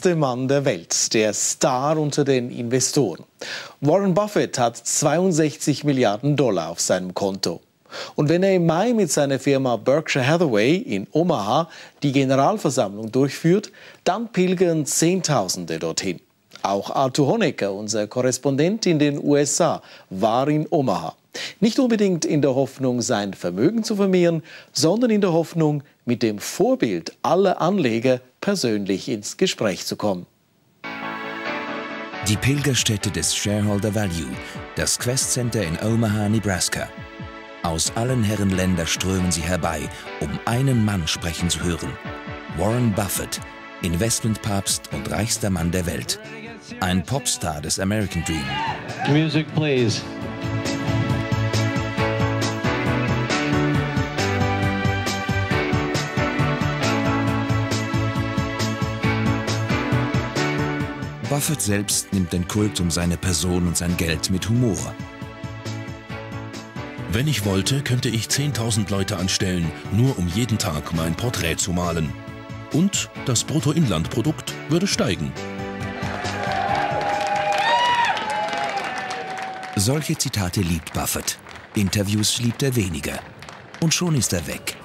reichste Mann der Welt, der Star unter den Investoren. Warren Buffett hat 62 Milliarden Dollar auf seinem Konto. Und wenn er im Mai mit seiner Firma Berkshire Hathaway in Omaha die Generalversammlung durchführt, dann pilgern Zehntausende dorthin. Auch Arthur Honegger, unser Korrespondent in den USA, war in Omaha. Nicht unbedingt in der Hoffnung, sein Vermögen zu vermehren, sondern in der Hoffnung, mit dem Vorbild aller Anleger persönlich ins Gespräch zu kommen. Die Pilgerstätte des Shareholder Value, das Quest Center in Omaha, Nebraska. Aus allen Herrenländer strömen sie herbei, um einen Mann sprechen zu hören. Warren Buffett, Investmentpapst und reichster Mann der Welt. Ein Popstar des American Dream. Music, please. Buffett selbst nimmt den Kult um seine Person und sein Geld mit Humor. Wenn ich wollte, könnte ich 10.000 Leute anstellen, nur um jeden Tag mein Porträt zu malen. Und das Bruttoinlandprodukt würde steigen. Solche Zitate liebt Buffett. Interviews liebt er weniger. Und schon ist er weg.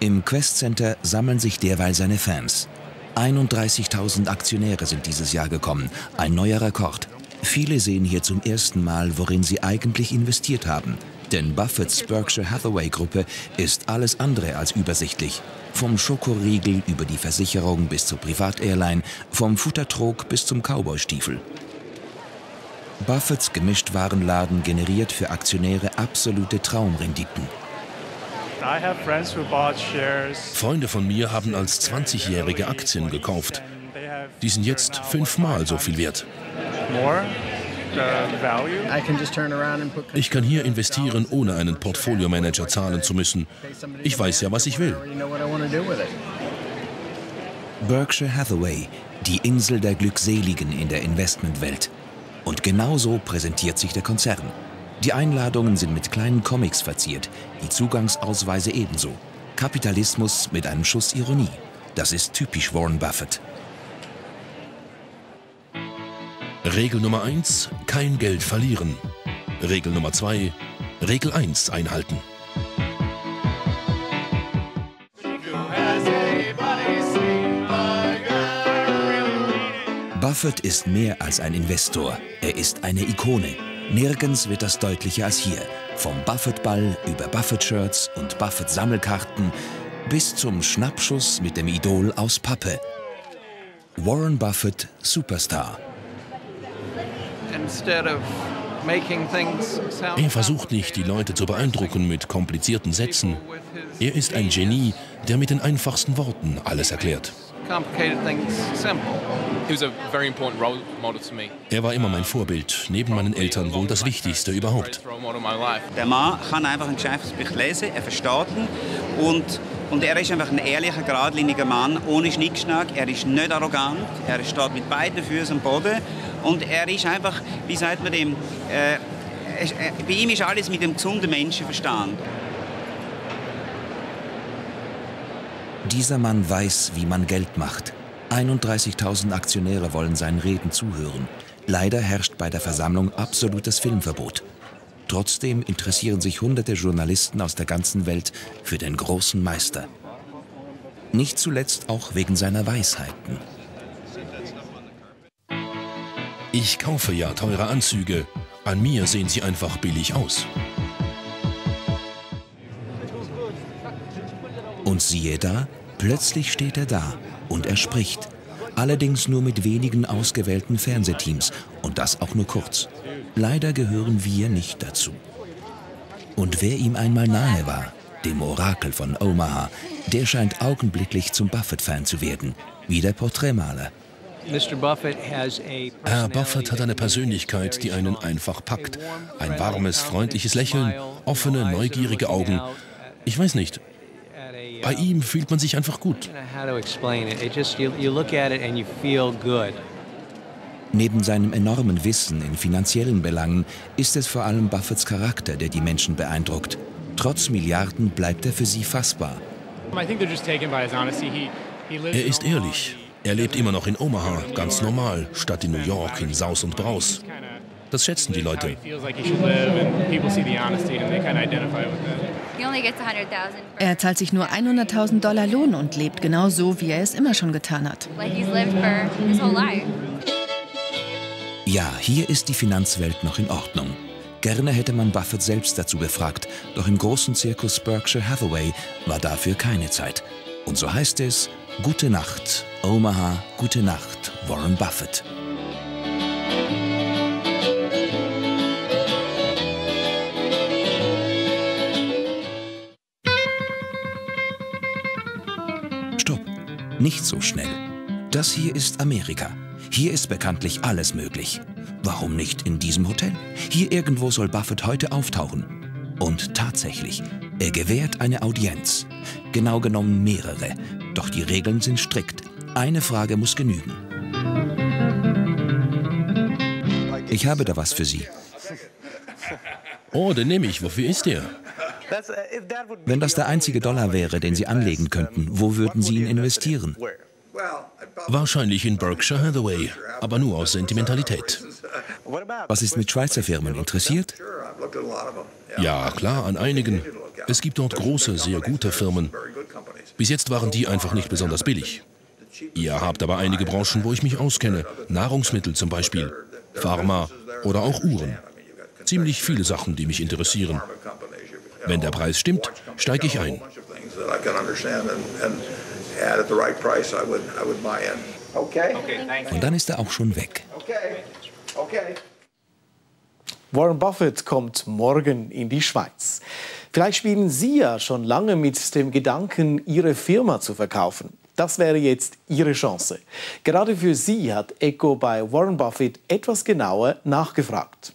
Im Quest Center sammeln sich derweil seine Fans. 31.000 Aktionäre sind dieses Jahr gekommen, ein neuer Rekord. Viele sehen hier zum ersten Mal, worin sie eigentlich investiert haben. Denn Buffetts Berkshire Hathaway-Gruppe ist alles andere als übersichtlich. Vom Schokoriegel über die Versicherung bis zur Privatairline, vom Futtertrog bis zum Cowboystiefel. Buffetts Gemischtwarenladen generiert für Aktionäre absolute Traumrenditen. Freunde von mir haben als 20-Jährige Aktien gekauft. Die sind jetzt 5-mal so viel wert. Ich kann hier investieren, ohne einen Portfoliomanager zahlen zu müssen. Ich weiß ja, was ich will. Berkshire Hathaway, die Insel der Glückseligen in der Investmentwelt. Und genauso präsentiert sich der Konzern. Die Einladungen sind mit kleinen Comics verziert, die Zugangsausweise ebenso. Kapitalismus mit einem Schuss Ironie. Das ist typisch Warren Buffett. Regel Nummer 1, kein Geld verlieren. Regel Nummer 2, Regel 1 einhalten. Buffett ist mehr als ein Investor, er ist eine Ikone. Nirgends wird das deutlicher als hier. Vom Buffett-Ball über Buffett-Shirts und Buffett-Sammelkarten bis zum Schnappschuss mit dem Idol aus Pappe. Warren Buffett, Superstar. Er versucht nicht, die Leute zu beeindrucken mit komplizierten Sätzen. Er ist ein Genie, der mit den einfachsten Worten alles erklärt. Er war immer mein Vorbild, neben meinen Eltern wohl das Wichtigste überhaupt. Der Mann kann einfach ein Geschäftsbuch lesen, er versteht ihn und er ist einfach ein ehrlicher, geradliniger Mann, ohne Schnickschnack, er ist nicht arrogant, er steht mit beiden Füßen am Boden und er ist einfach, wie sagt man dem, bei ihm ist alles mit dem gesunden Menschenverstand. Dieser Mann weiß, wie man Geld macht. 31.000 Aktionäre wollen seinen Reden zuhören. Leider herrscht bei der Versammlung absolutes Filmverbot. Trotzdem interessieren sich hunderte Journalisten aus der ganzen Welt für den großen Meister. Nicht zuletzt auch wegen seiner Weisheiten. Ich kaufe ja teure Anzüge. An mir sehen sie einfach billig aus. Und siehe da, plötzlich steht er da und er spricht. Allerdings nur mit wenigen ausgewählten Fernsehteams und das auch nur kurz. Leider gehören wir nicht dazu. Und wer ihm einmal nahe war, dem Orakel von Omaha, der scheint augenblicklich zum Buffett-Fan zu werden, wie der Porträtmaler. Herr Buffett hat eine Persönlichkeit, die einen einfach packt. Ein warmes, freundliches Lächeln, offene, neugierige Augen. Ich weiß nicht. Bei ihm fühlt man sich einfach gut. Neben seinem enormen Wissen in finanziellen Belangen ist es vor allem Buffetts Charakter, der die Menschen beeindruckt. Trotz Milliarden bleibt er für sie fassbar. Er ist ehrlich. Er lebt immer noch in Omaha, ganz normal, statt in New York, in Saus und Braus. Das schätzen die Leute. Er zahlt sich nur $100.000 Lohn und lebt genau so, wie er es immer schon getan hat. Ja, hier ist die Finanzwelt noch in Ordnung. Gerne hätte man Buffett selbst dazu befragt, doch im großen Zirkus Berkshire Hathaway war dafür keine Zeit. Und so heißt es, gute Nacht, Omaha, gute Nacht, Warren Buffett. Stopp, nicht so schnell. Das hier ist Amerika. Hier ist bekanntlich alles möglich. Warum nicht in diesem Hotel? Hier irgendwo soll Buffett heute auftauchen. Und tatsächlich, er gewährt eine Audienz. Genau genommen mehrere. Doch die Regeln sind strikt. Eine Frage muss genügen. Ich habe da was für Sie. Oh, den nehme ich. Wofür ist der? Wenn das der einzige Dollar wäre, den Sie anlegen könnten, wo würden Sie ihn investieren? Wahrscheinlich in Berkshire Hathaway, aber nur aus Sentimentalität. Was ist mit Schweizer Firmen? Interessiert? Ja, klar, an einigen. Es gibt dort große, sehr gute Firmen. Bis jetzt waren die einfach nicht besonders billig. Ihr habt aber einige Branchen, wo ich mich auskenne. Nahrungsmittel zum Beispiel, Pharma oder auch Uhren. Ziemlich viele Sachen, die mich interessieren. Wenn der Preis stimmt, steige ich ein. Und dann ist er auch schon weg. Warren Buffett kommt morgen in die Schweiz. Vielleicht spielen Sie ja schon lange mit dem Gedanken, Ihre Firma zu verkaufen. Das wäre jetzt Ihre Chance. Gerade für Sie hat ECO bei Warren Buffett etwas genauer nachgefragt.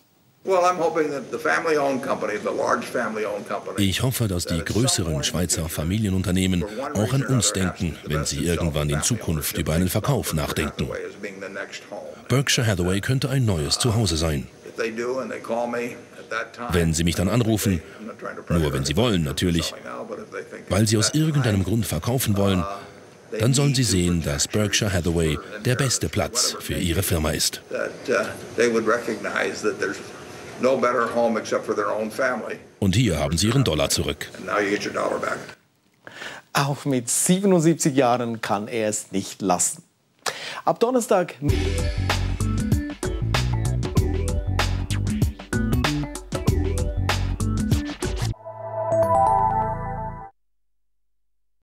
Ich hoffe, dass die größeren Schweizer Familienunternehmen auch an uns denken, wenn sie irgendwann in Zukunft über einen Verkauf nachdenken. Berkshire Hathaway könnte ein neues Zuhause sein. Wenn sie mich dann anrufen, nur wenn sie wollen natürlich, weil sie aus irgendeinem Grund verkaufen wollen, dann sollen sie sehen, dass Berkshire Hathaway der beste Platz für ihre Firma ist. Und hier haben Sie Ihren Dollar zurück. Auch mit 77 Jahren kann er es nicht lassen. Ab Donnerstag...